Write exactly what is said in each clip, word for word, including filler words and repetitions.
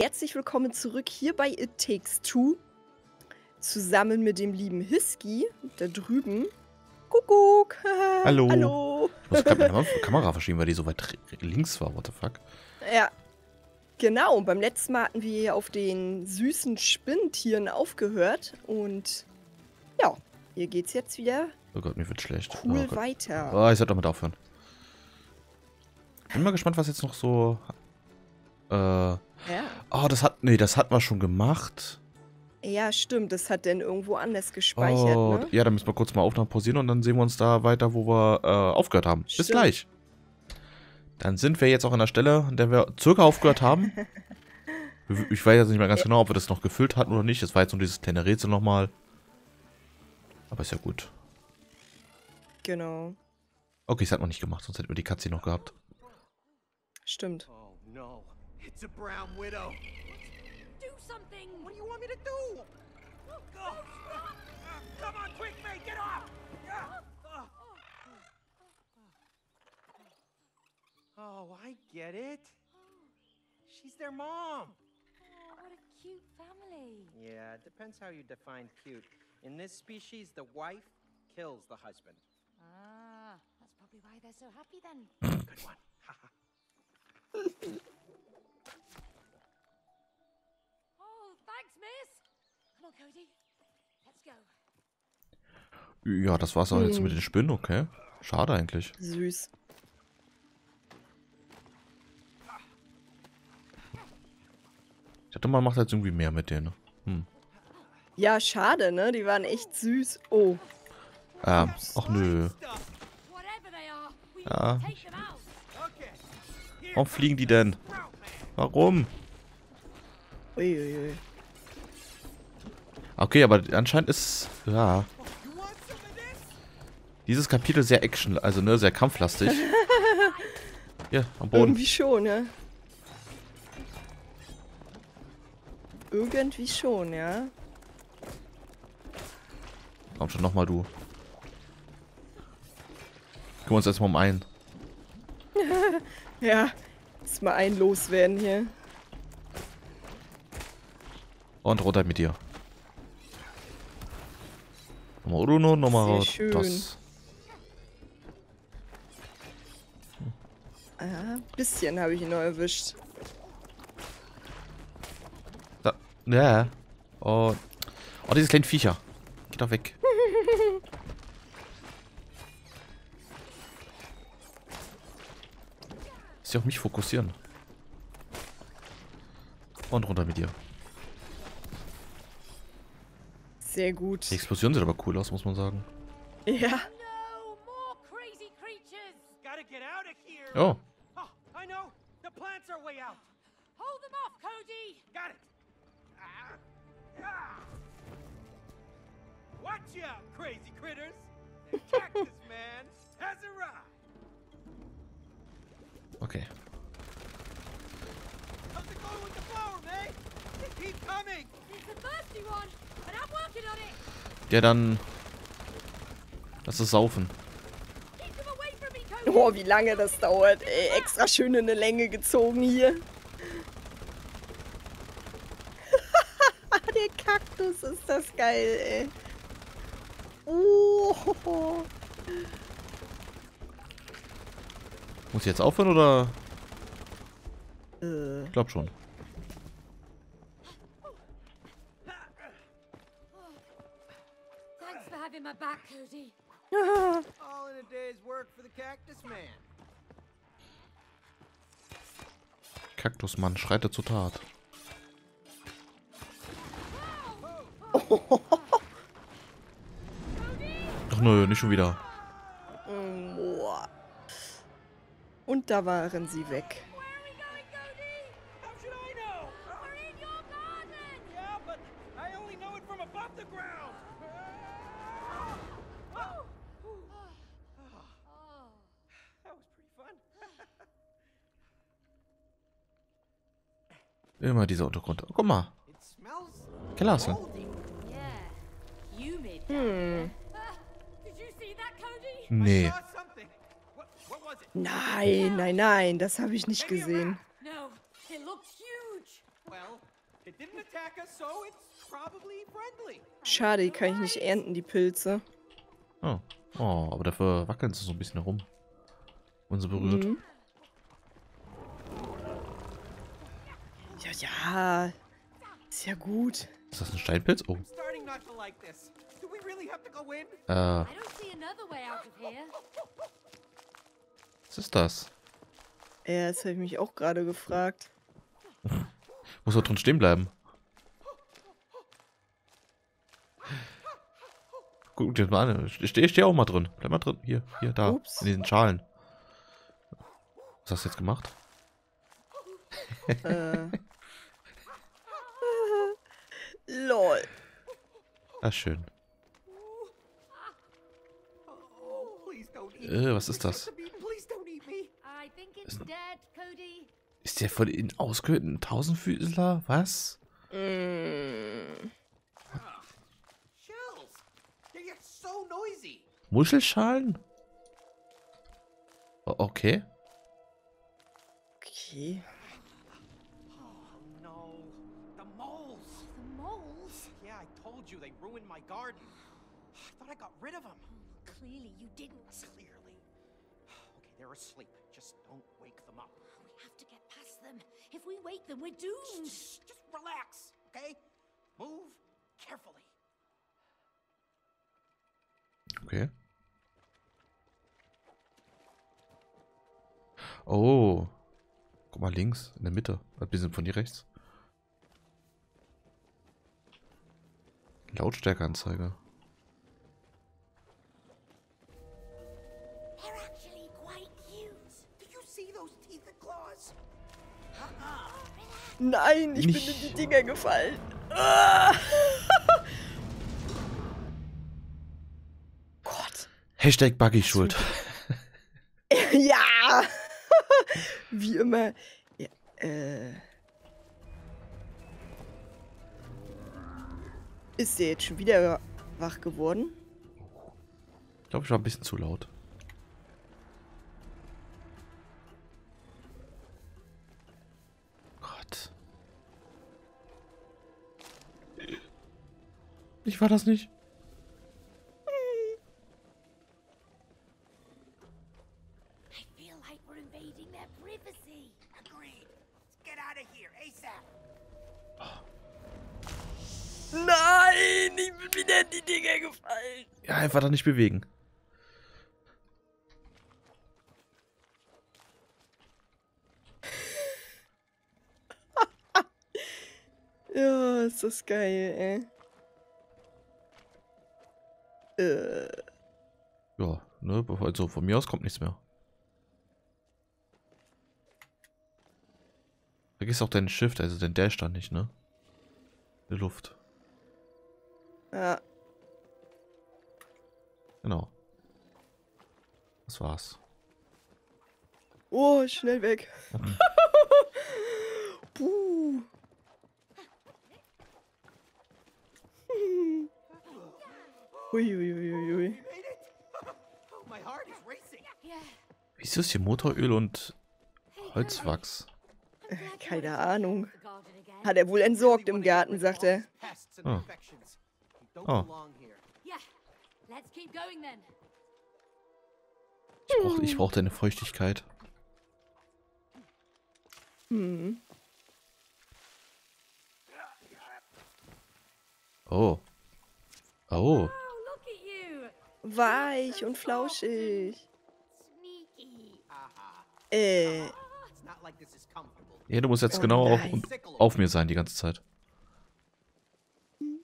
Herzlich willkommen zurück hier bei It Takes Two, zusammen mit dem lieben Hiski, da drüben. Kuckuck! Hallo! Hallo. Ich muss gerade meine Kamera verschieben, weil die so weit links war, what the fuck? Ja, genau. Und beim letzten Mal hatten wir auf den süßen Spinnentieren aufgehört und ja, hier geht's jetzt wieder. Oh Gott, mir wird schlecht. Cool, oh weiter. Oh, ich sollte damit aufhören. Bin mal gespannt, was jetzt noch so... Äh, ja. Oh, das hat... Nee, das hatten wir schon gemacht. Ja, stimmt. Das hat denn irgendwo anders gespeichert, oh, ne? Ja, dann müssen wir kurz mal Aufnahmen pausieren und dann sehen wir uns da weiter, wo wir äh, aufgehört haben. Stimmt. Bis gleich. Dann sind wir jetzt auch an der Stelle, an der wir circa aufgehört haben. Ich weiß jetzt nicht mehr ganz genau, ob wir das noch gefüllt hatten oder nicht. Das war jetzt nur dieses kleine Rätsel nochmal. Aber ist ja gut. Genau. Okay, das hat man nicht gemacht, sonst hätten wir die Katze noch gehabt. Stimmt. It's a brown widow. Do something. What do you want me to do? Go. Come on, quick, mate, get off. Oh, I get it. She's their mom. Oh, what a cute family. Yeah, it depends how you define cute. In this species, the wife kills the husband. Ah, that's probably why they're so happy then. Good one. Ja, das war's auch hm. jetzt mit den Spinnen, okay. Schade eigentlich. Süß. Ich dachte, man macht jetzt irgendwie mehr mit denen. Hm. Ja, schade, ne? Die waren echt süß. Oh. Ähm, ach nö. Ja. Warum fliegen die denn? Warum? Uiuiui. Okay, aber anscheinend ist... Ja... Dieses Kapitel sehr action, also ne, sehr kampflastig. Ja, am Boden. Irgendwie schon, ja. Irgendwie schon, ja. Komm schon, nochmal du. Gucken wir uns erstmal um einen. Ja, jetzt mal ein loswerden hier. Und runter mit dir. Nochmal Uno, nochmal das. Ein bisschen habe ich ihn noch erwischt. Da, ja. Oh. Oh, dieses kleine Viecher. Geht doch weg. Muss ja auf mich fokussieren. Und runter mit dir. Sehr gut. Die Explosionen sieht aber cool aus, muss man sagen. Ja. Oh. Okay. Ja, dann... Lass es saufen. Oh, wie lange das dauert. Ey, extra schön in eine Länge gezogen hier. Der Kaktus, ist das geil, ey. Oh. Muss ich jetzt aufhören, oder? Äh. Ich glaube schon. Kaktusmann schreitet zur Tat. Oh. Ach nö, nicht schon wieder. Und da waren sie weg. Immer dieser Untergrund. Guck mal. Glas, ne? Hm. Nee. Nein, nein, nein, das habe ich nicht gesehen. Schade, die kann ich nicht ernten, die Pilze. Oh, oh, aber dafür wackeln sie so ein bisschen herum. Und so berührt. Mhm. Ja, ja. Ist ja gut. Ist das ein Steinpilz? Oh. Äh. Was ist das? Ja, das habe ich mich auch gerade gefragt. Muss doch drin stehen bleiben. Gut, jetzt mal an. Ich stehe steh auch mal drin. Bleib mal drin. Hier, hier, da. Ups. In diesen Schalen. Was hast du jetzt gemacht? Äh. Lol. Ah, schön. Äh, was ist das? Ist, ist der von den ausgehöhlten Tausendfüßler? Was? Mm. Muschelschalen? O okay. Okay. Okay. Oh. Guck mal links, in der Mitte. Ein bisschen von hier rechts. Lautstärkeanzeige. Nein, ich Nicht. bin in die Dinger gefallen. Ah. Gott. Hashtag Buggy Schuld. Ja. Wie immer. Ja, äh. Ist der jetzt schon wieder wach geworden? Ich glaube, ich war ein bisschen zu laut. Ich war das nicht. Nein, ich bin wieder in die Dinger gefallen. Ja, einfach da nicht bewegen. Ja, ist das geil, ey. Ja, ne, also von mir aus kommt nichts mehr. Vergiss auch deinen Shift, also den Dash da nicht, ne? Die Luft. Ja. Genau. Das war's. Oh, schnell weg. Mhm. Puh. Uiuiuiui. Wieso ist hier Motoröl und Holzwachs? Keine Ahnung. Hat er wohl entsorgt im Garten, sagt er. Oh. Oh. Ich brauch, ich brauch deine Feuchtigkeit. Hm. Oh. Oh. Weich und flauschig. Äh. Ja, du musst jetzt oh, genau nice. auf, auf mir sein die ganze Zeit. Hm.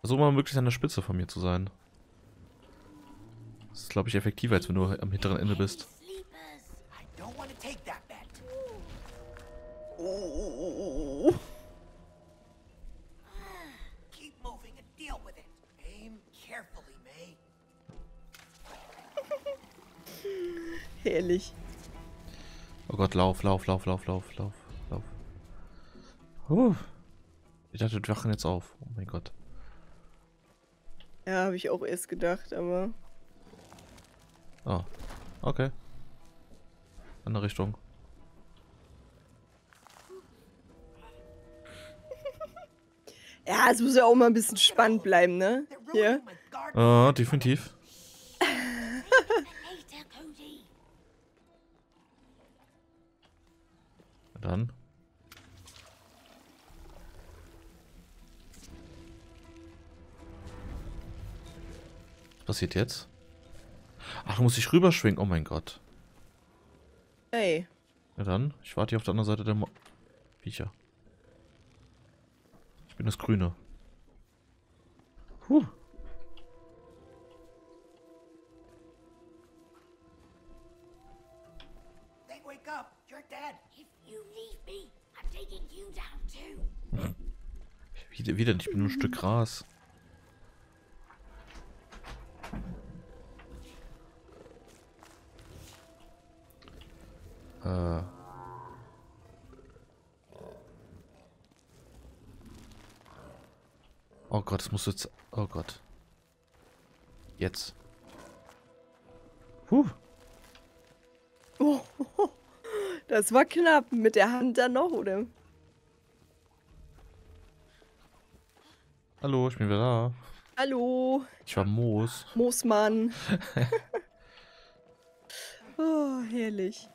Versuch mal möglichst an der Spitze von mir zu sein. Das ist, glaube ich, effektiver, als wenn du am hinteren Ende bist. Herrlich. Oh Gott, lauf, lauf, lauf, lauf, lauf, lauf, lauf. Huh. Ich dachte, wir wachen jetzt auf. Oh mein Gott. Ja, habe ich auch erst gedacht, aber... Oh, okay. Andere Richtung. Ja, es muss ja auch mal ein bisschen spannend bleiben, ne? Ja. Ah, definitiv. Dann. Was passiert jetzt? Ach, muss ich rüberschwingen? Oh mein Gott. Ey. Na dann, ich warte hier auf der anderen Seite der Mo Viecher. Ich bin das Grüne. Huh. Wieder, wieder, ich bin nur ein Stück Gras. Äh. Oh Gott, das muss jetzt... Oh Gott. Jetzt. Puh. Oh, das war knapp. Mit der Hand dann noch, oder? Hallo, ich bin wieder da. Hallo. Ich war Moos. Moosmann. Oh, herrlich.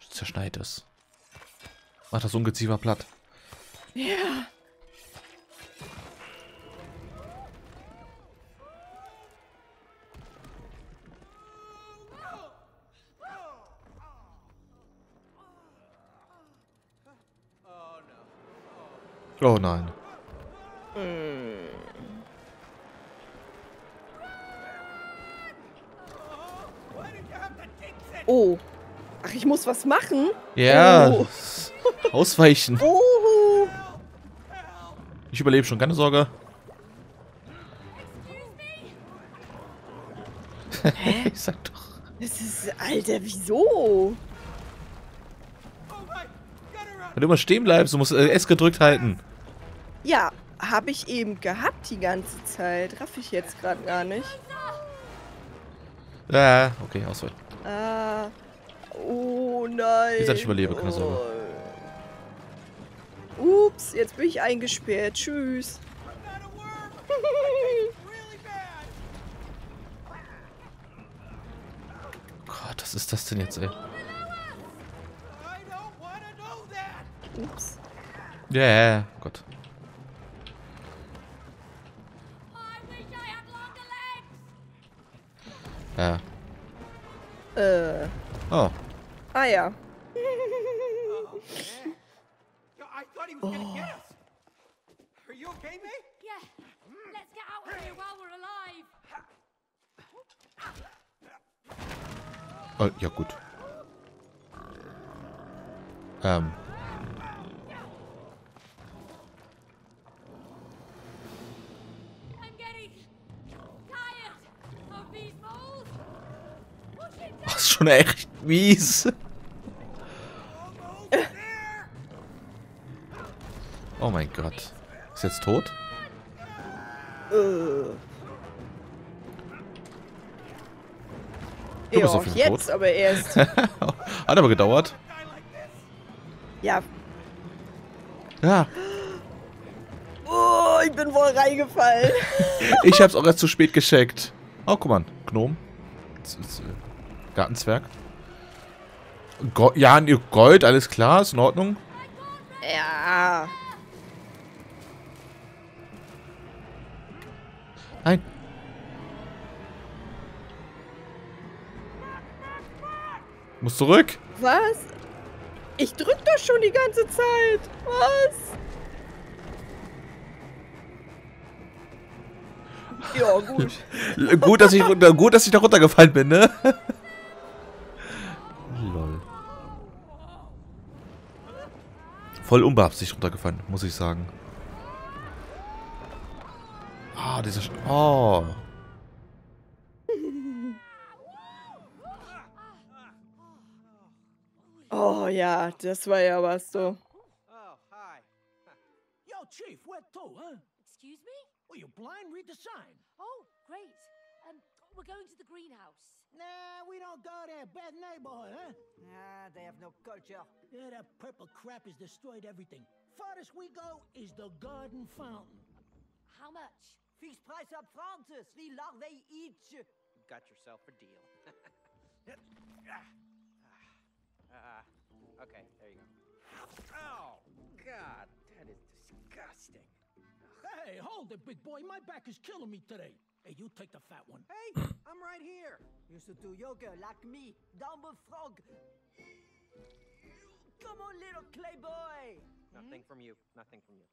Ich zerschneid es. Mach das Ungeziefer platt. Ja. Oh nein. Mm. Oh. Ach, ich muss was machen? Ja. Yeah. Oh. Ausweichen. Oh. Ich überlebe schon, keine Sorge. Hä? Ich sag doch. Das ist... Alter, wieso? Wenn du immer stehen bleibst, du musst S gedrückt halten. Ja, habe ich eben gehabt die ganze Zeit. Raff ich jetzt gerade gar nicht. Ah, okay, ausweichen. Ah, oh nein. Wie gesagt, ich überlebe, keine Sorge. Oh. Ups, jetzt bin ich eingesperrt. Tschüss. Gott, was ist das denn jetzt, ey? Ups. Ja, yeah. Oh Gott. Ja. Äh. Oh. Ah ja. Oh. Oh, ja gut. Ähm. Schon echt mies. Oh mein Gott. Ist jetzt tot? Uh. Du bist auf jeden Fall tot. Jetzt aber erst. Hat aber gedauert. Ja. Ja. Oh, ich bin wohl reingefallen. Ich hab's auch erst zu spät gescheckt. Oh, guck mal. Gnom. Gartenzwerg. Go ja, Gold, alles klar, ist in Ordnung. Ja. Nein. Muss zurück. Was? Ich drück doch schon die ganze Zeit. Was? Ja, gut. Gut, dass ich runter, gut, dass ich da runtergefallen bin, ne? Voll unbeabsichtigt runtergefallen, muss ich sagen. Oh, dieser... Sch oh. Oh ja, das war ja was so. Oh, hi. Yo, Chief, where to, huh? Excuse me? Oh, you're blind? Read the sign. Oh, great. Um, we're going to the greenhouse. Nah, we don't go there. Bad neighborhood, huh? Nah, they have no culture. Yeah, that purple crap has destroyed everything. Farthest we go is the garden fountain. How much? Fix price up Francis. Wie lang they each. You got yourself a deal. Uh, okay, there you go. Oh, God, that is disgusting. Hey, hold it, big boy. My back is killing me today. Hey, you take the fat one. Hey, I'm right here. Used to do yoga like me. Dumb frog. Come on, little clay boy. Nothing from you. Nothing from you.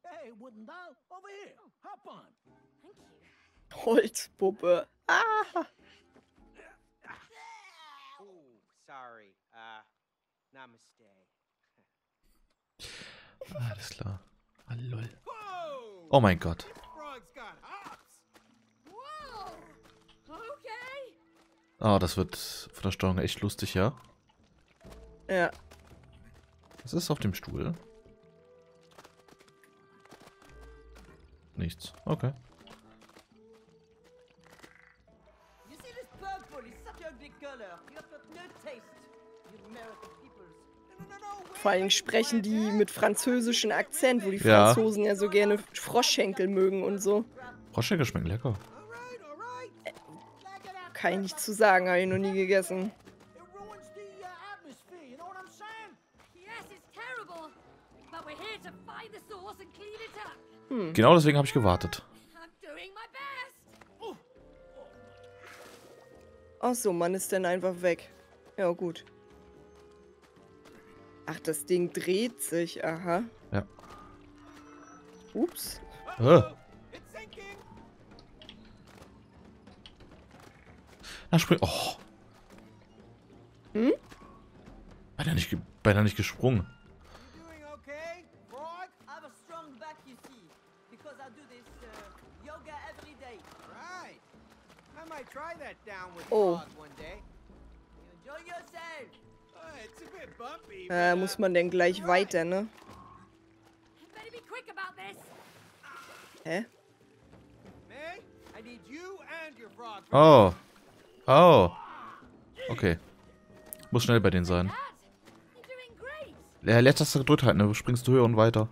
Hey, wooden doll, over here. Hop on. Thank you. Holzpuppe. Ah. Sorry, uh, namaste. Alles klar. Ah, lol. Oh mein Gott. Oh, das wird von der Steuerung echt lustig, ja? Ja. Was ist auf dem Stuhl? Nichts. Okay. Vor allem sprechen die mit französischen Akzent, wo die ja. Franzosen ja so gerne Froschschenkel mögen und so. Froschschenkel schmecken lecker. Äh, kann ich nicht zu sagen, habe ich noch nie gegessen. Hm. Genau deswegen habe ich gewartet. Ach so, man ist dann einfach weg. Ja, gut. Ach, das Ding dreht sich, aha. Ja. Ups. Oh. Na, spring. Oh. Hm? Beinahe nicht, beinahe nicht gesprungen. Oh. Äh, muss man denn gleich weiter, ne? Hä? Oh. Oh. Okay. Muss schnell bei denen sein. Ja, letztes gedrückt halt, ne? Springst du höher und weiter.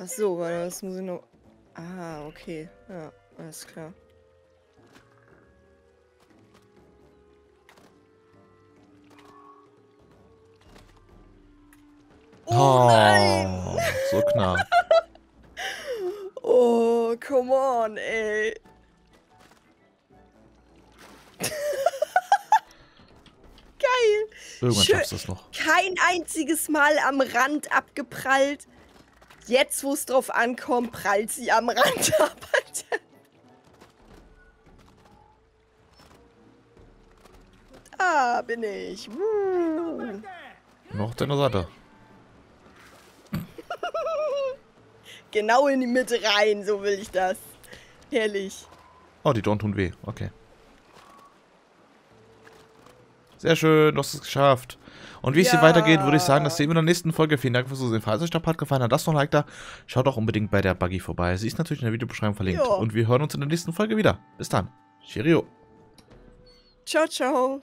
Ach so, weil das muss ich noch... Ah, okay. Ja, alles klar. Oh, nein. So knapp. Oh, come on, ey. Geil. Irgendwann schaffst du es noch. Kein einziges Mal am Rand abgeprallt. Jetzt, wo es drauf ankommt, prallt sie am Rand ab, Alter. Da bin ich. Woo. Noch deine Seite. Genau in die Mitte rein, so will ich das. Herrlich. Oh, die Dornen tun weh. Okay. Sehr schön, du hast es geschafft. Und wie ja. es hier weitergeht, würde ich sagen, das sehen wir in der nächsten Folge. Vielen Dank fürs Zusehen. Falls euch der Part gefallen hat, lasst noch ein Like da. Schaut auch unbedingt bei der Buggy vorbei. Sie ist natürlich in der Videobeschreibung verlinkt. Jo. Und wir hören uns in der nächsten Folge wieder. Bis dann. Cheerio. Ciao, ciao.